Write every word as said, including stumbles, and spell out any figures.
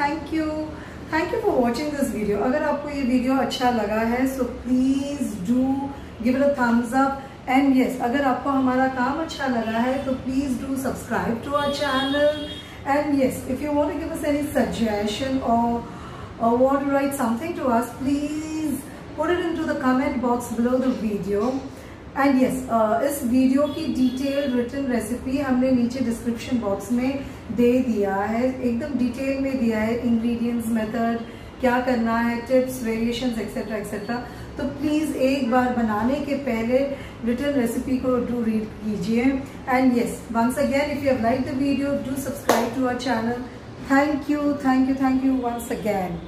Thank you thank you for watching this video. अगर आपको ये वीडियो अच्छा लगा है so please do give it a thumbs up and yes, अगर आपको हमारा काम अच्छा लगा है तो please do subscribe to our channel and yes, if you want to give us any suggestion और want to write something to us please put it into the comment box below the video and yes, इस video की detail written recipe हमने नीचे description box में दे दिया है, एकदम detail में दिया है, इंग्रेडिएंट्स, मेथड, क्या करना है, टिप्स, वेरिएशंस एक्सेट्रा एक्सेट्रा। तो प्लीज़ एक बार बनाने के पहले रिटन रेसिपी को डू रीड कीजिए and yes, once again if you have like the video do subscribe to our channel. Thank you thank you thank you once again.